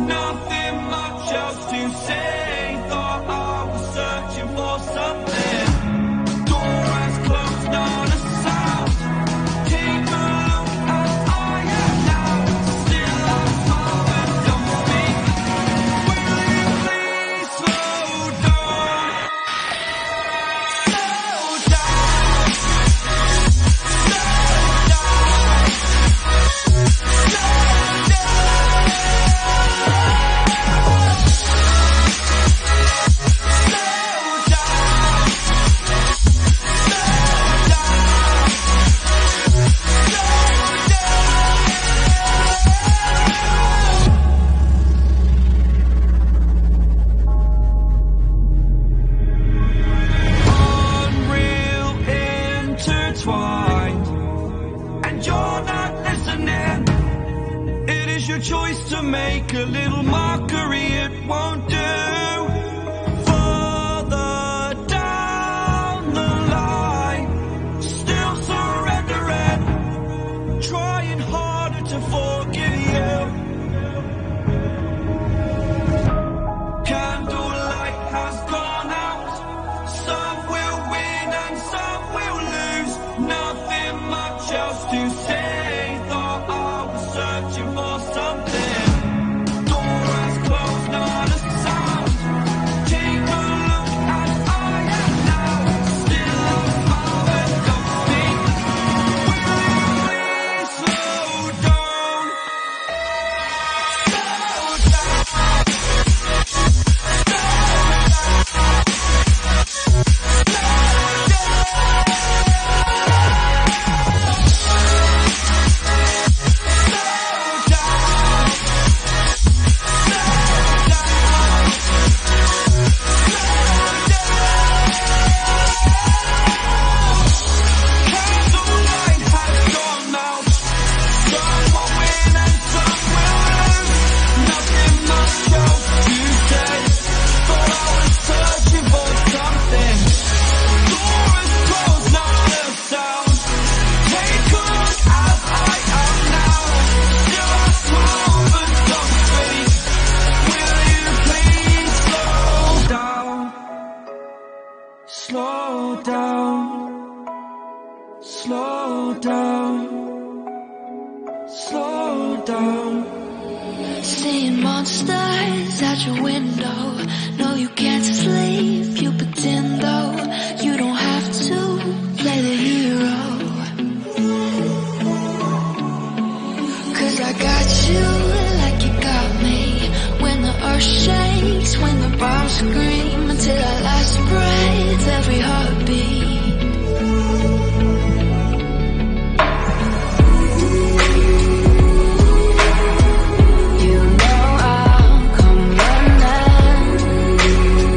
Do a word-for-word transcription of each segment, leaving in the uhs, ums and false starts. Nothing much else to say. Thought I was searching for something. Door eyes closed on a sound. Take a look as I am now. Still I smile and don't speak. Will you please slow down? Slow down. Slow down. Slow down. Choice to make a little mockery, it won't do. Further down the line, still surrendering, trying harder to forgive you. Candlelight has gone out, some will win and some will lose. Nothing much else to say, thought I was searching for something. Slow down, slow down, slow down. Seeing monsters at your window. No, you can't sleep, you pretend though. You don't have to play the hero, 'cause I got you like you got me. When the earth shakes, when the bombs scream, until I last breath. Every heartbeat. You know I'll come running.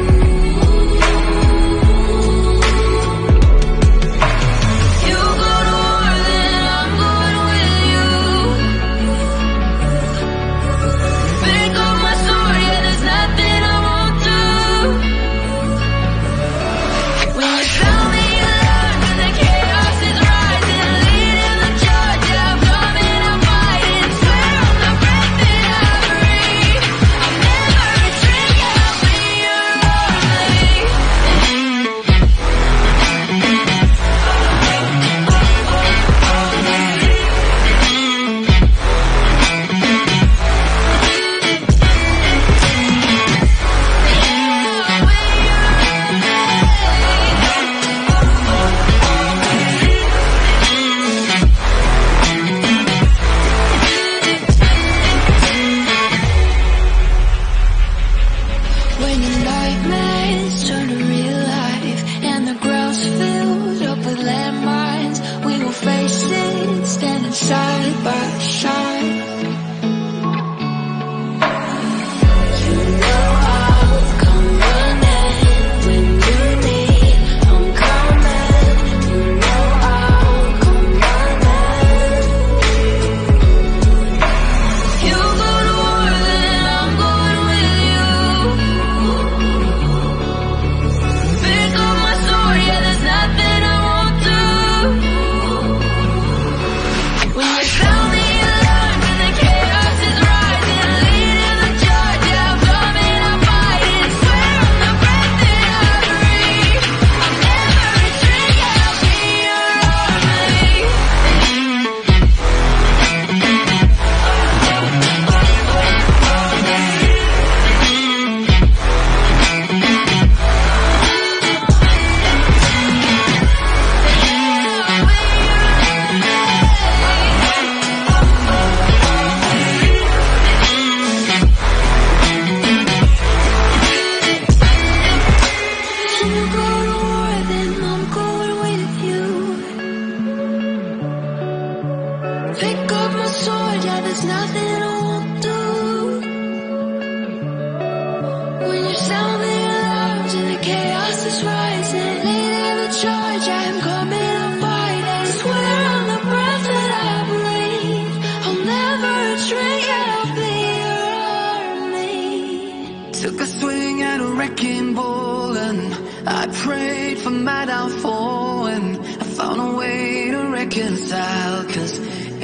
Took a swing at a wrecking ball and I prayed for my downfall, and I found a way to reconcile, cause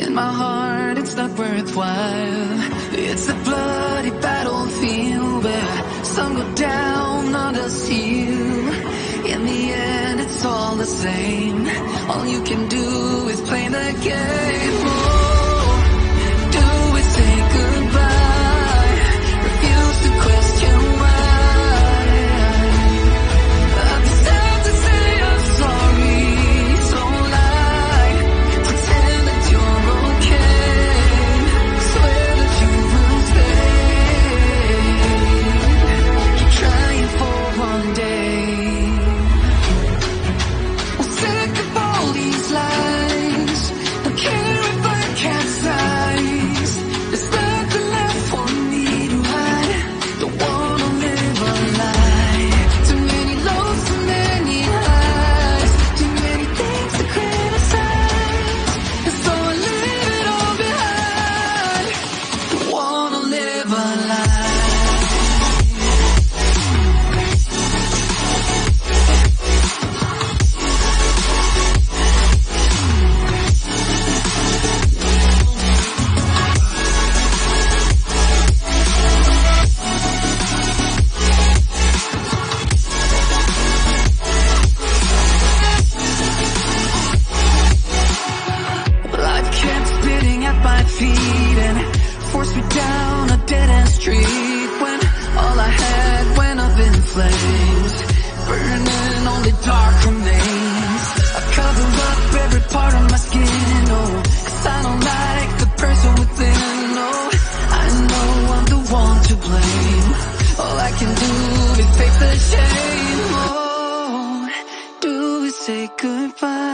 in my heart it's not worthwhile. It's a bloody battlefield where some go down, others heal. In the end it's all the same, all you can do is play the game. All do is say goodbye,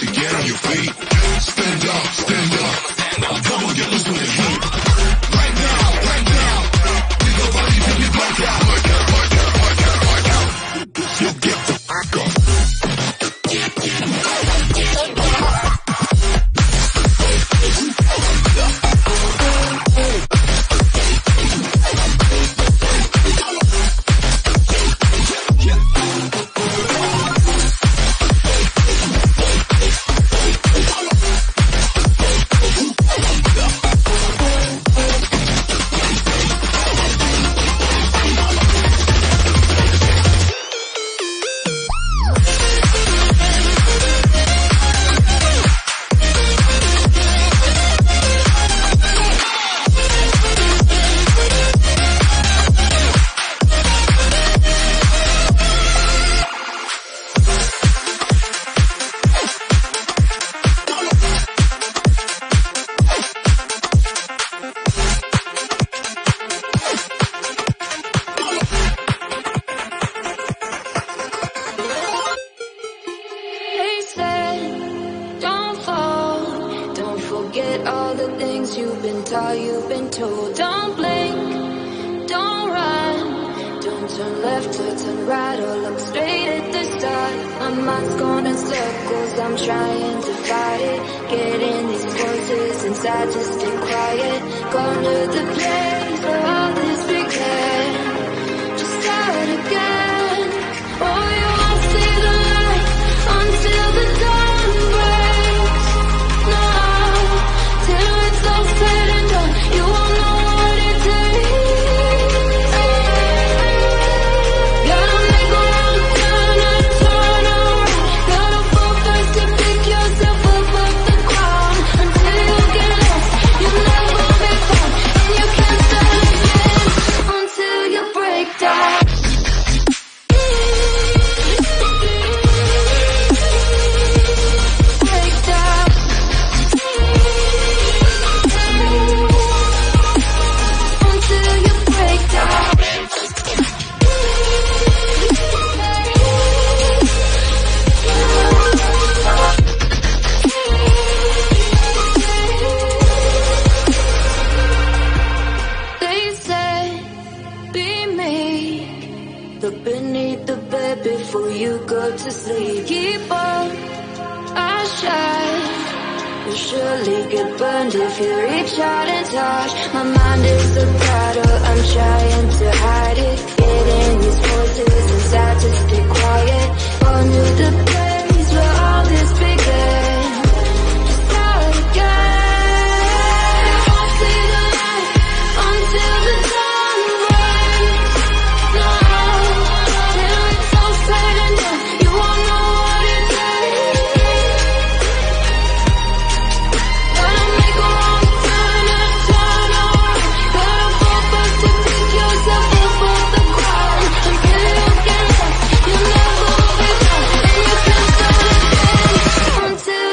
to get on your feet. Stand up, stand up. Come on, get loose with the heat. Right now, right now. Ain't nobody feel me like that. Work out, work out, work out, work out. So get the fuck up. Get, get, get, get. Forget all the things you've been taught, you've been told. Don't blink, don't run, don't turn left or turn right or look straight at the start. My mind's going in circles, I'm trying to fight it. Getting these voices inside, just stay quiet. Gone to the place where all this began. Just start again. Oh, you won't see the light until the dawn breaks. No. Till it's all said and done, you won't know what it takes. Gotta make a wrong turn and turn around. Gotta fall first to pick yourself up off the ground. Until you get lost, you'll never be found. And you can't start again until you break down. If you reach out and touch, my mind is a battle, I'm trying to hide it. Getting these voices inside, just stay quiet. All knew the place where all this began. Just start again. You won't see the light until the dawn breaks. No, till it's all said and done, you won't know what it takes. Until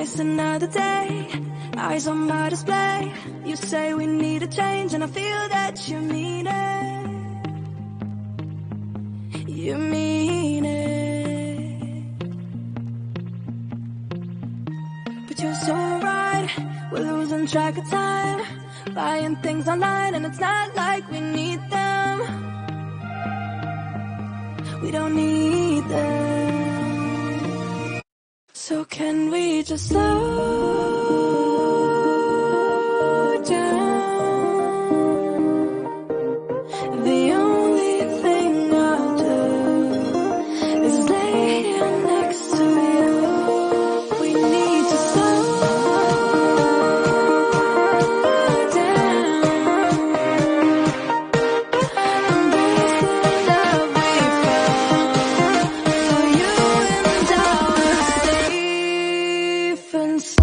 waste another day, eyes on my display. You say we need a change and I feel that you mean it. You mean it. But you're so right, we're losing track of time, buying things online and it's not like we need them. We don't need them. So can we just slow down? The only thing I'll do is lay here next to you. We need to slow down and embrace the love we found. For you and I. It's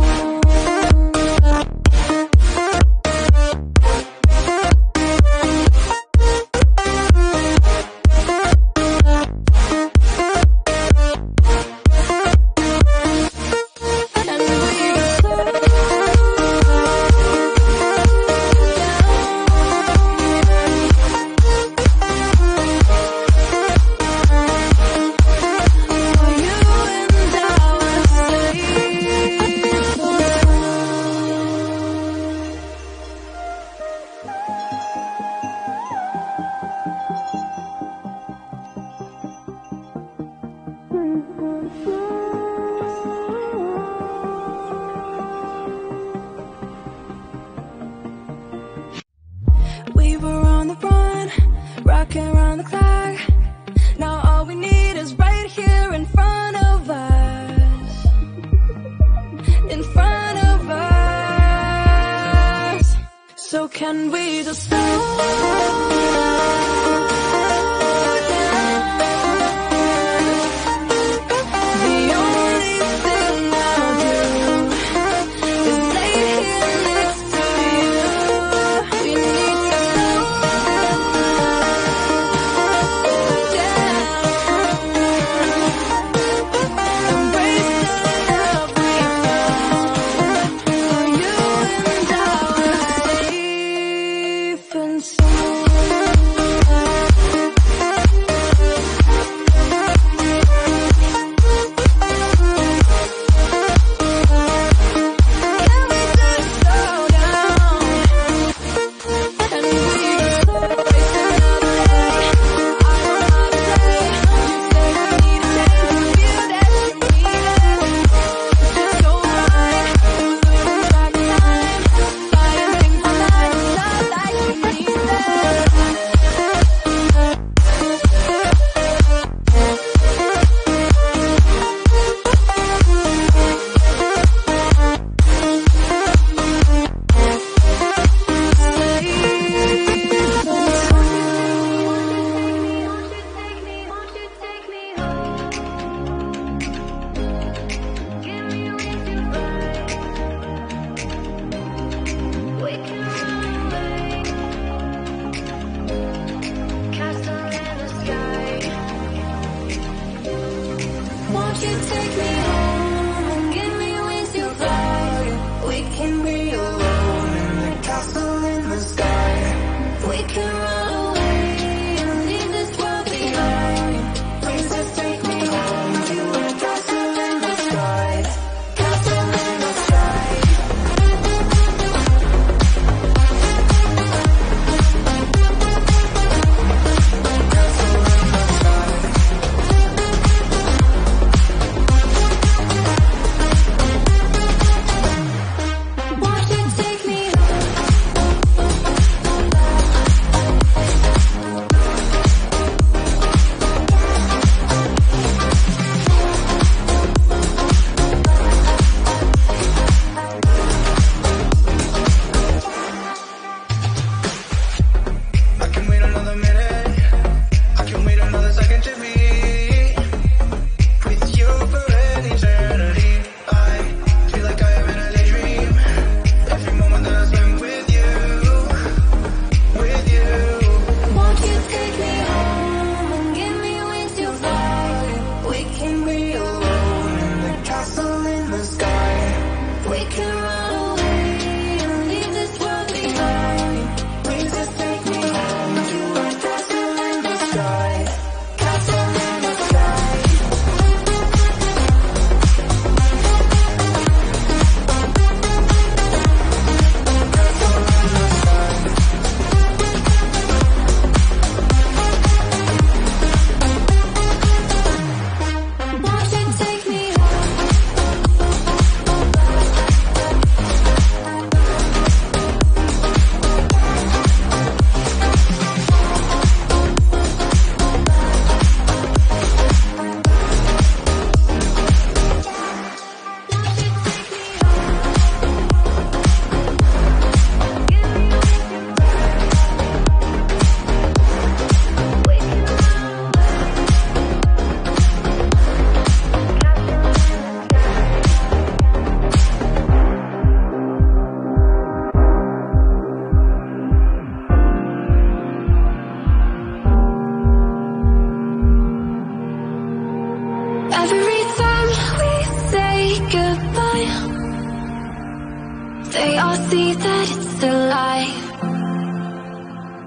they all see that it's a lie,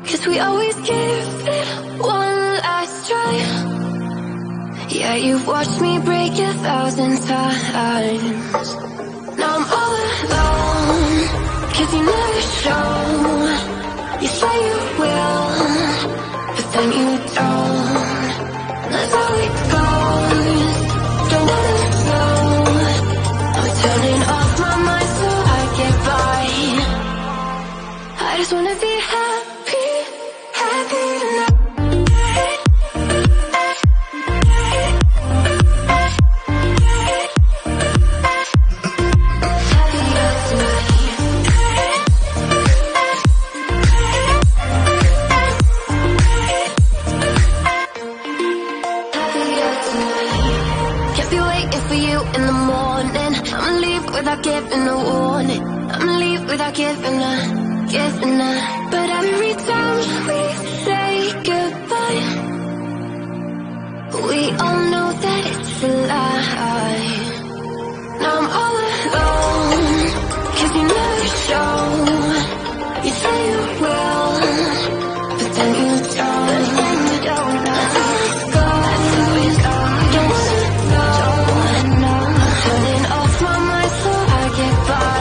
cause we always give it one last try. Yeah, you've watched me break a thousand times. Now I'm all alone, cause you never show. You say you will, but then you don't. That's how it goes, don't wanna know. I'm turning off my mind so I get by. I just wanna be happy, happy tonight. Giving a warning, I'ma leave without giving a, giving a. But every time we say goodbye, we all know that it's a lie. Now I'm all alone, cause you never show. You say you will, but then you don't. That's how it goes, don't wanna know. I'm turning off my mind so I get by.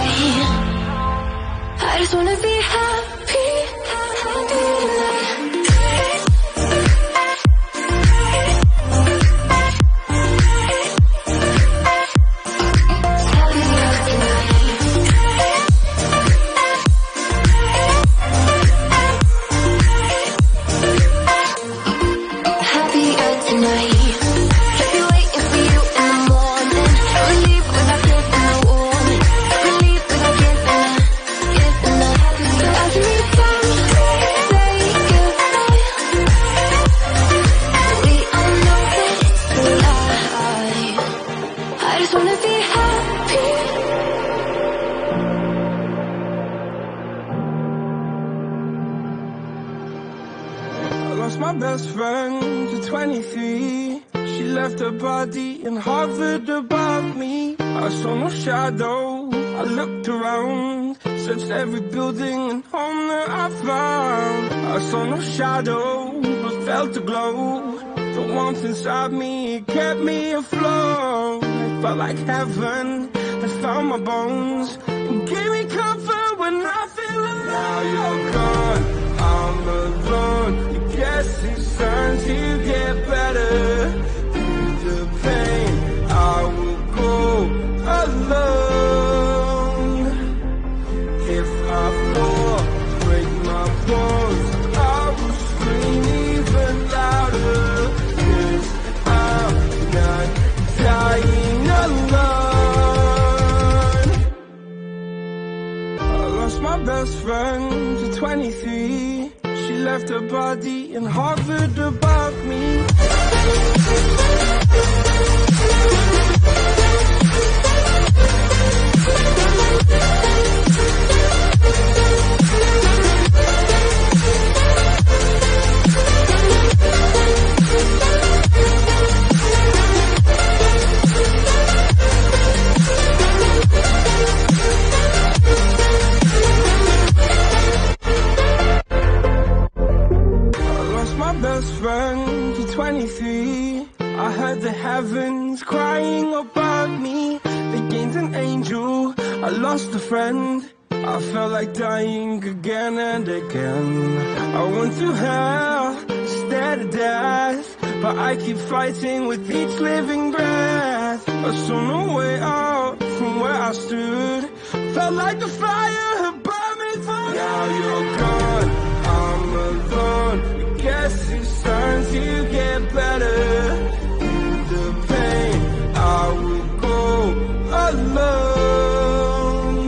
I just wanna be happy, happy tonight. Shadow, but felt the glow. The warmth inside me kept me afloat. I felt like heaven had found my bones and gave me comfort when I feel alone. Now you're gone, I'm alone. I guess it's time to get better. Through the pain, I will go alone. If I fall, break my bones. Dying alone. I lost my best friend at twenty-three. She left her body and hovered above me. twenty-three, I heard the heavens crying above me. They gained an angel, I lost a friend. I felt like dying again and again. I went through hell, stared at death, but I keep fighting with each living breath. I saw no way out from where I stood. Felt like the fire had burned me through. Now you're gone, I'm alone. Guess it's time to get better. In the pain, I will go alone.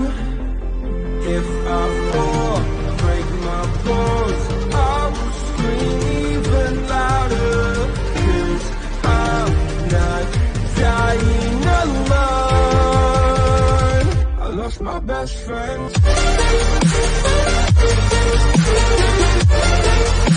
If I fall, break my bones, I will scream even louder. Cause I'm not dying alone. I lost my best friend. We'll be right back.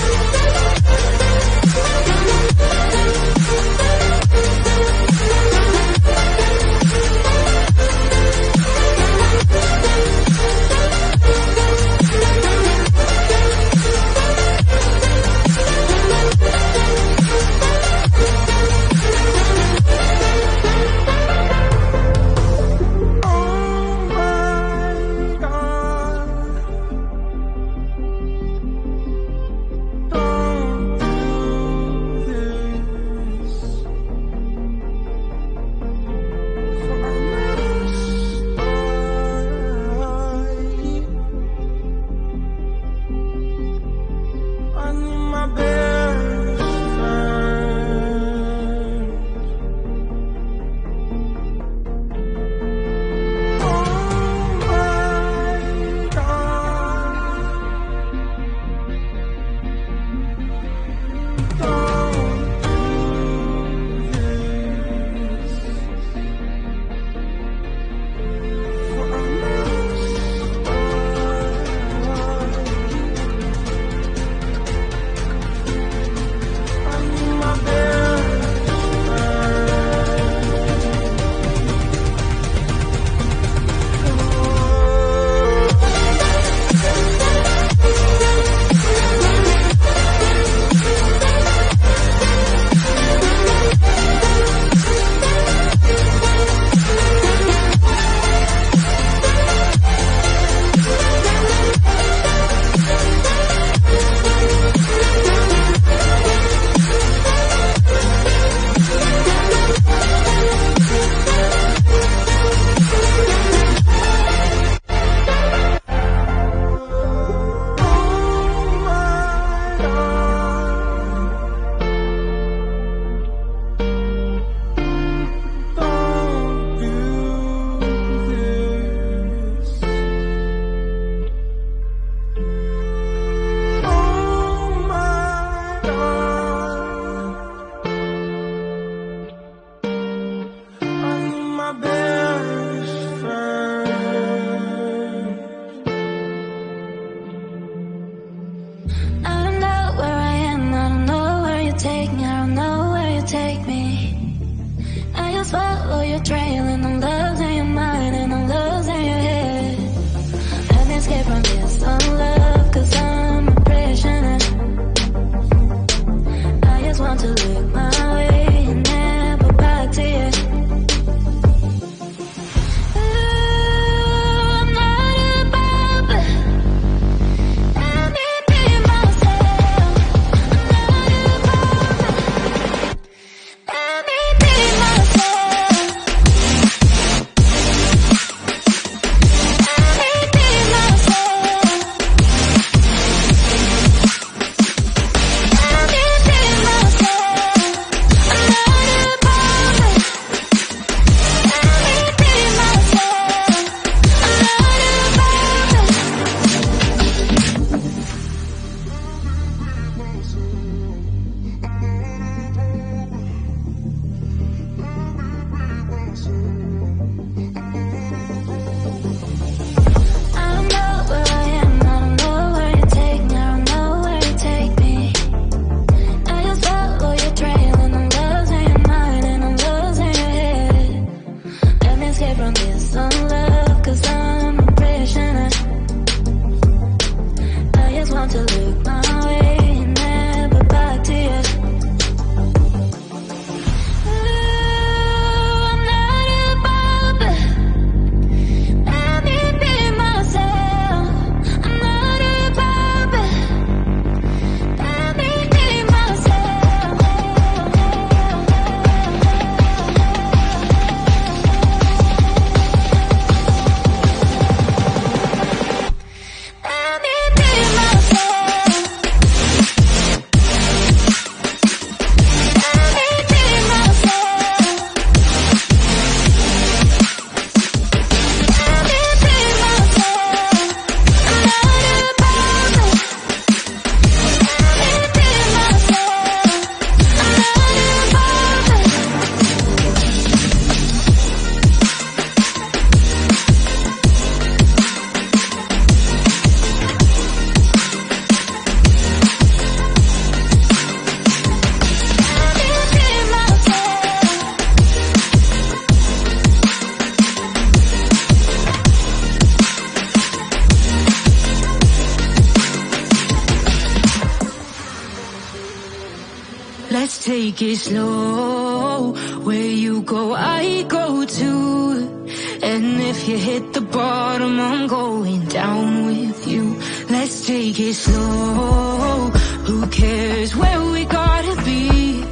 Let's take it slow. Where you go, I go too. And if you hit the bottom, I'm going down with you. Let's take it slow. Who cares where we gotta be?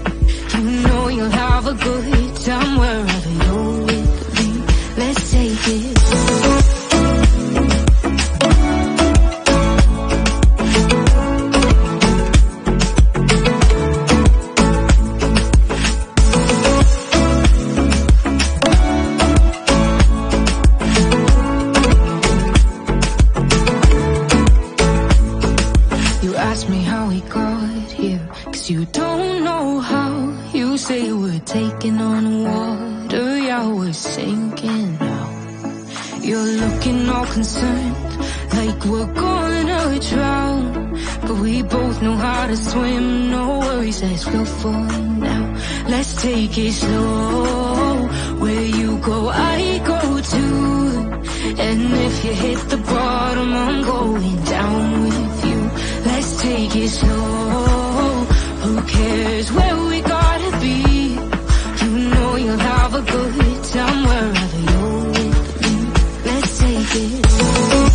You know you'll have a good time wherever you're with me. Let's take it slow. You don't know how. You say we're taking on water, yeah, we're sinking now. You're looking all concerned, like we're gonna drown. But we both know how to swim, no worries as we're falling now. Let's take it slow. Where you go, I go too. And if you hit the bottom, I'm going down with you. Let's take it slow. Who cares where we gotta be? You know you'll have a good time wherever you're with me. Let's take it slow.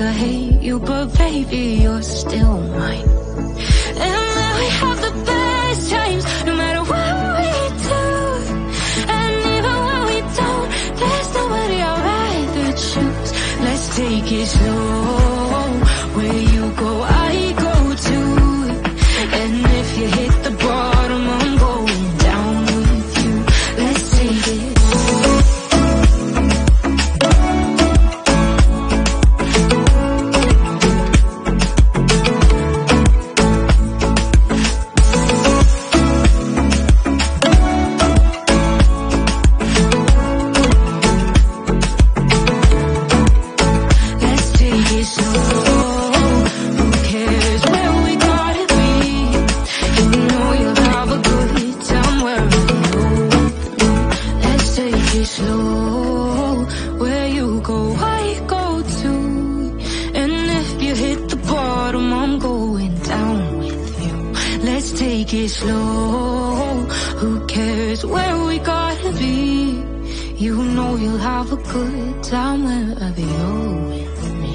I hate you, but baby, you're still mine. And now we have the best times, no matter what we do. And even when we don't, there's nobody I'd rather choose. Let's take it slow. Where you go, I go too. And if you hit the bottom, I'm going down with you. Let's take it slow. slow. Where you go, I go too. And if you hit the bottom, I'm going down with you. Let's take it slow. Who cares where we gotta be? You know you'll have a good time wherever you're with me.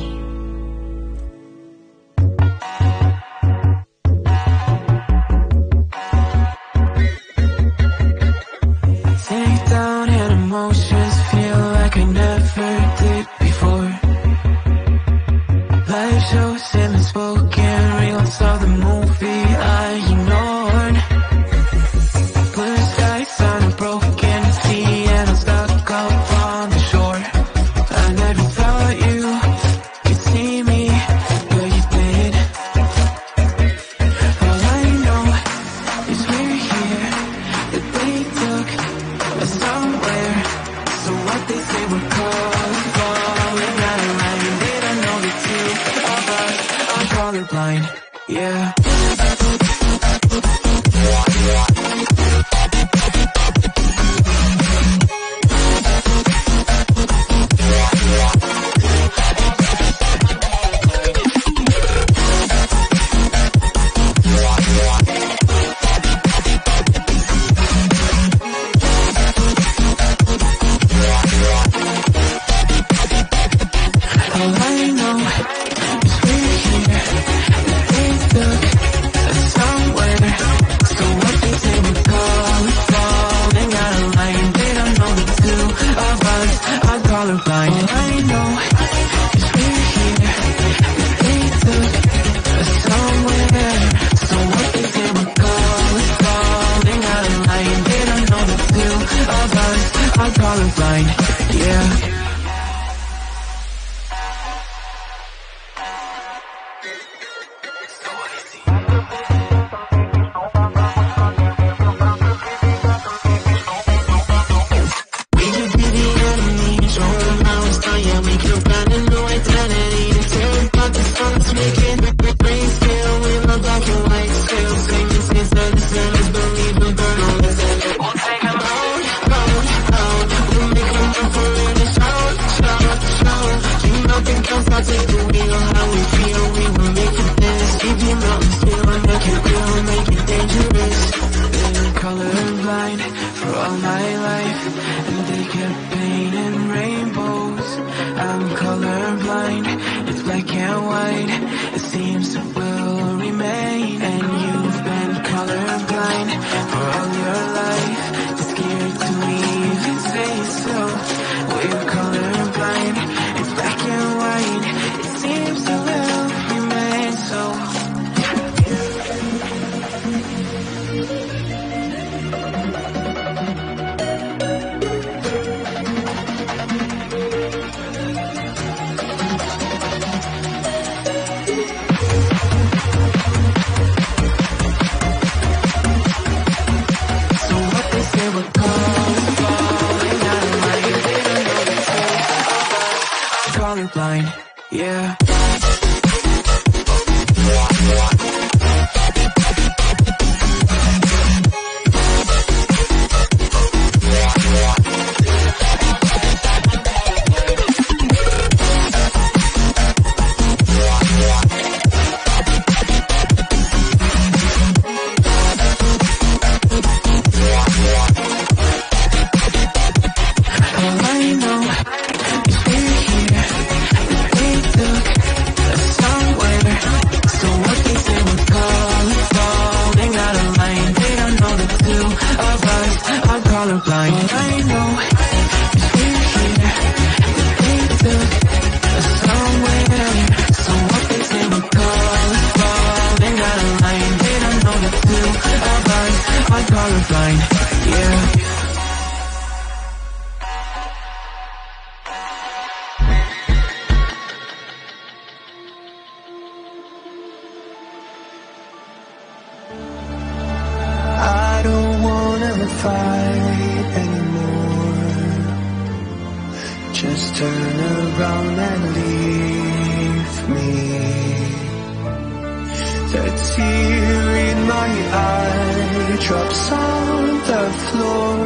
Drops on the floor.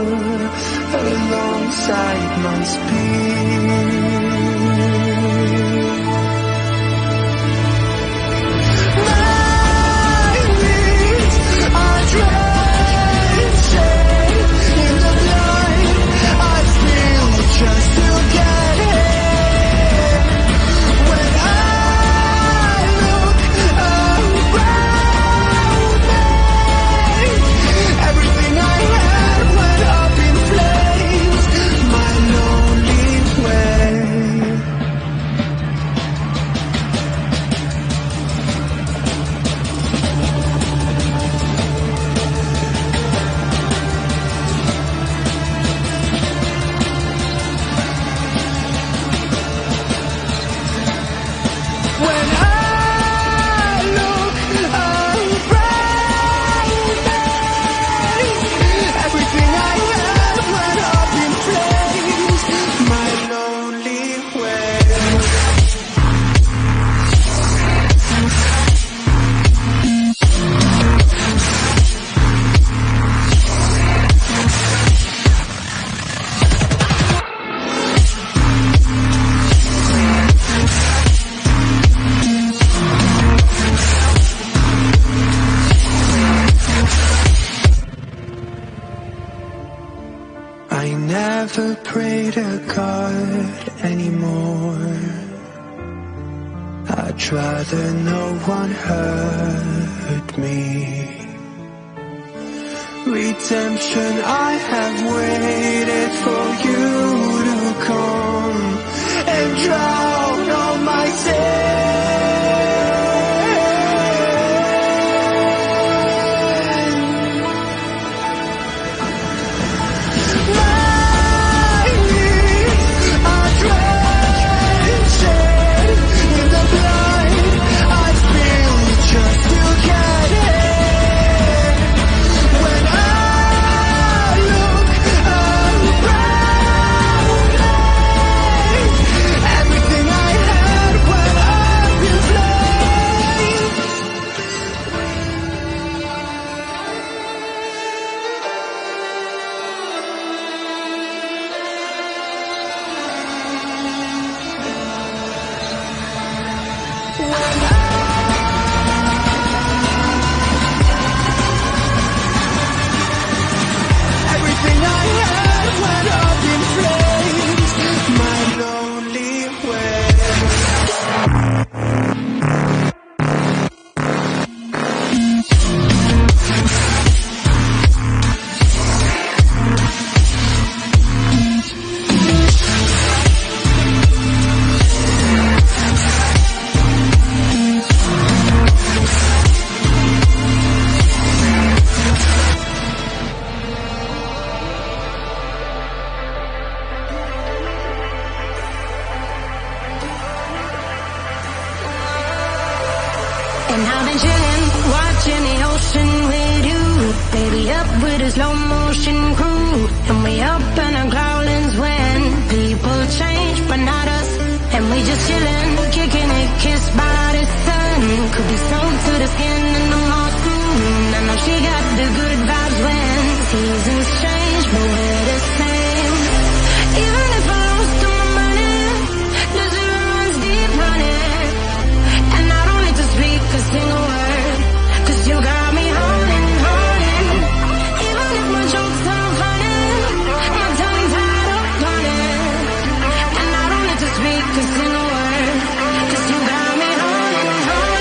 alongside my speed. I never pray to God anymore. I'd rather no one hurt me. Redemption, I have waited for you to come and drown all my sins. And I've been chillin', watching the ocean with you. Baby, up with a slow motion crew. And we up in our growlings when people change, but not us. And we just chillin', kicking it, kissed by the sun. Could be sewn through the skin in the monsoon. I know she got the good vibes when seasons change, but we're the same. Even if I lost all my money, there's a runs deep running. A single word, 'cause you got me holding, holding. Even if my jokes are funny, my tongue's tied up on it. And I don't need to speak a single word, 'cause you got me holding, holding.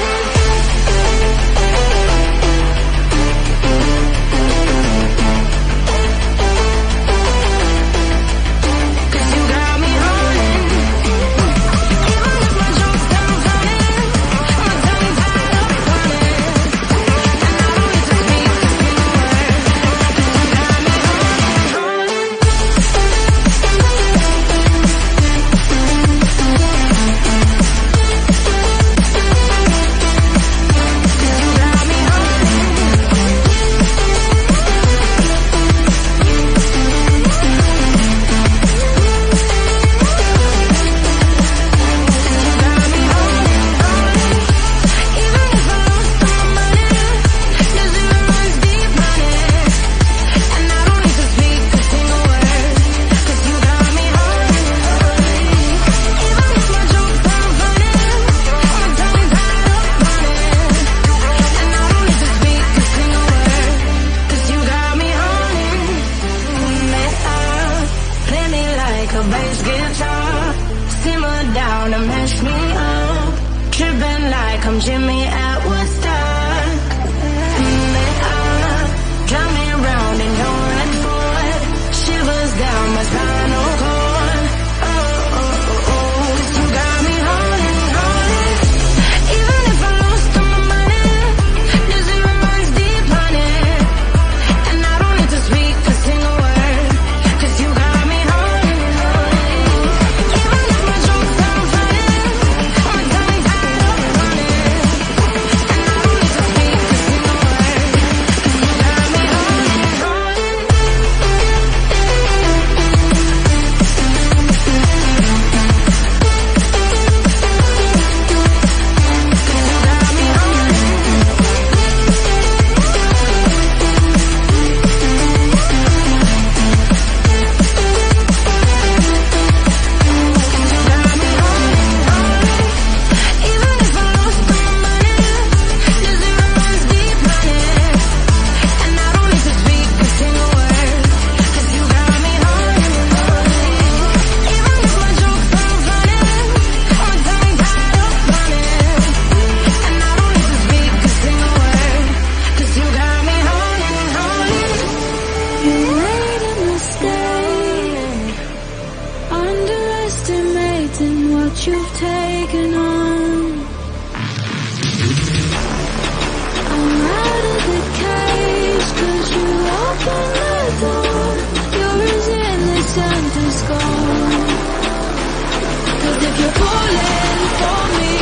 a bass guitar. Simmer down and mash me up. Tripping like I'm Jimmy Atwood. You've taken on. I'm out of the cage, cause you open the door. You're as innocent as gold. Cause if you're pulling for me,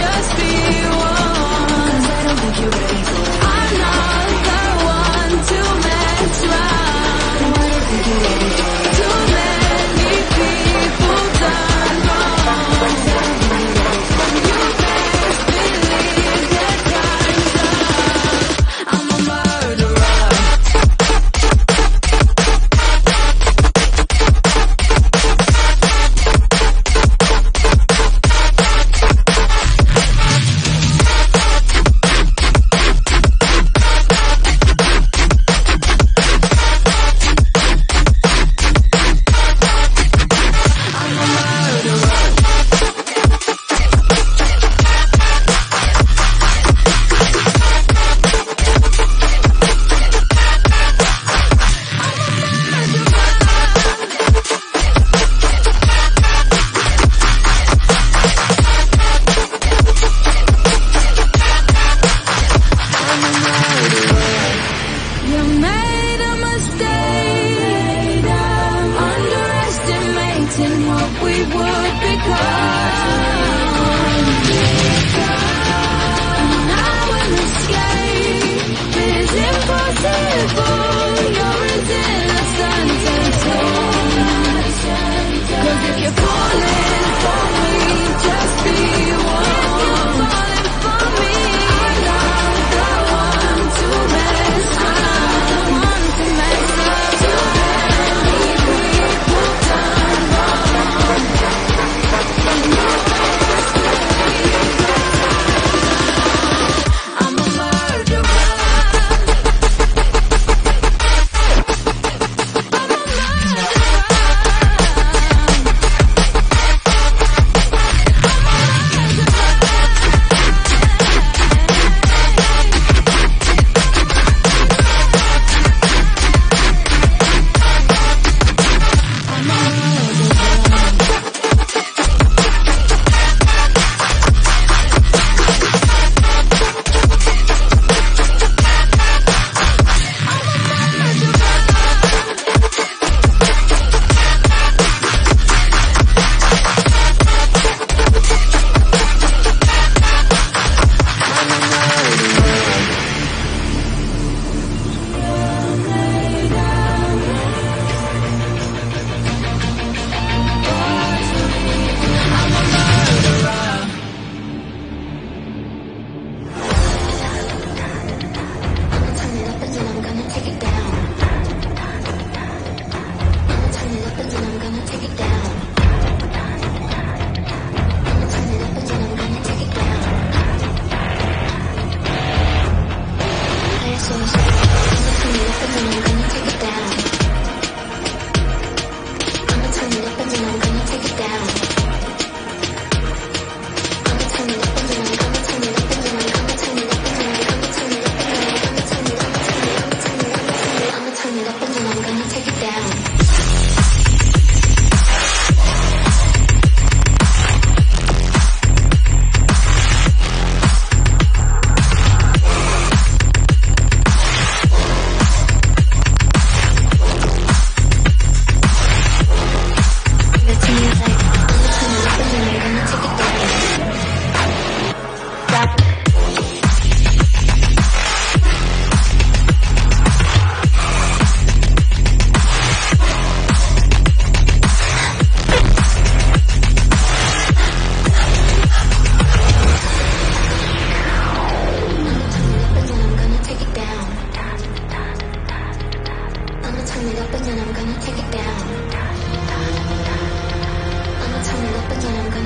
just be warned. Cause I don't think you're ready for it. I'm not the one to mess around. No, I don't think you're ready for it. Too many people done wrong.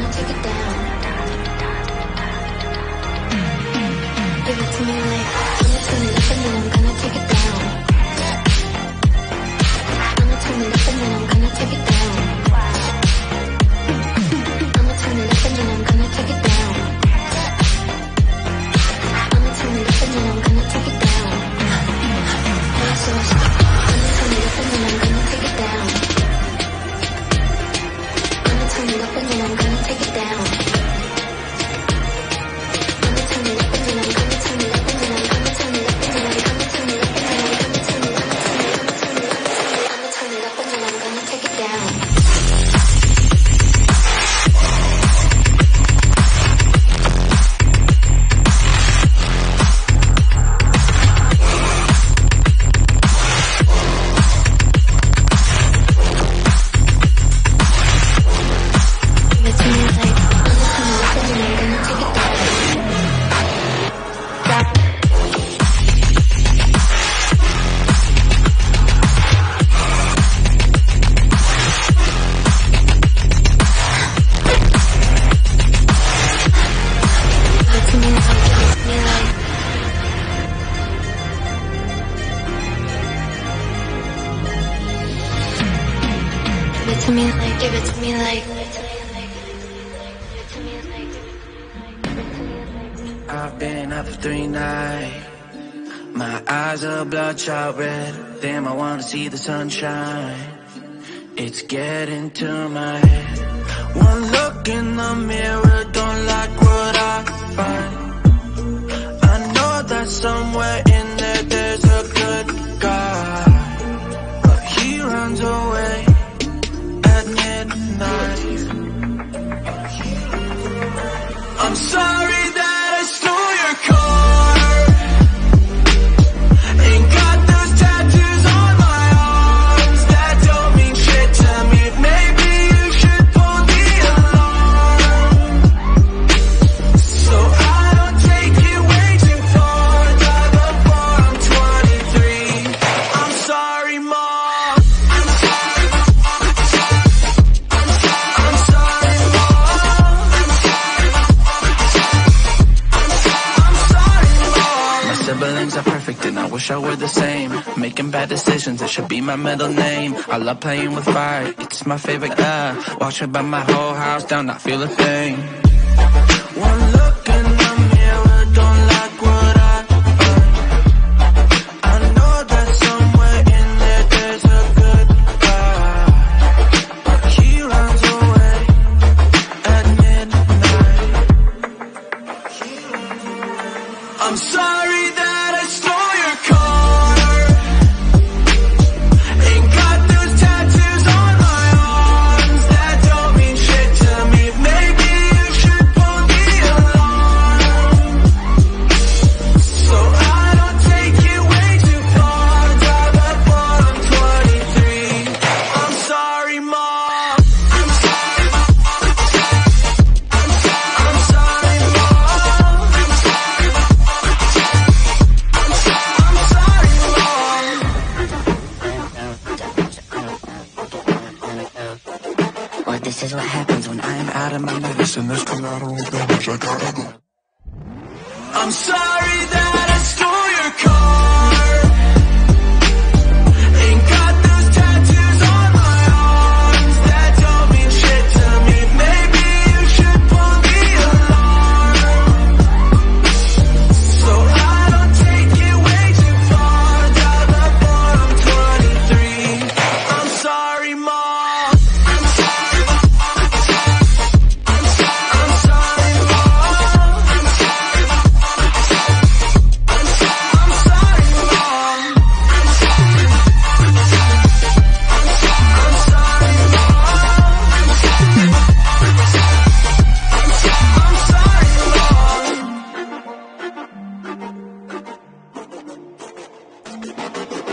I'll take it down. Give it to me like I'ma turn it up and then I'm gonna take it down. I'ma turn it up and then I'm gonna take it down. I'ma turn it up and then I'm gonna take it down. I'ma turn it up and then I'm gonna take it down. So I'ma turn it up and then I'm gonna take it down. I'ma turn it up and then I'm gonna take it down. Bloodshot red, damn, I wanna see the sunshine. It's getting to my head. One look in the mirror, don't like what I find. I know that somewhere in there there's a good guy, but he runs away at midnight. I'm sorry. I we're the same, making bad decisions, it should be my middle name. I love playing with fire, it's my favorite guy. Watch it by my whole house down, I feel a thing. One look in the mirror, don't like what I find. I know that somewhere in there there's a good guy, but he runs away at midnight. I'm sorry that and there's collateral damage, I gotta go. I'm sorry that I stole your car. Ain't got those tattoos on my arms that don't mean shit to me. Maybe you should pull the alarm, so I don't take it way too far. Drive up or I'm twenty-three. I'm sorry, Mom. I'm sorry. We'll be right back.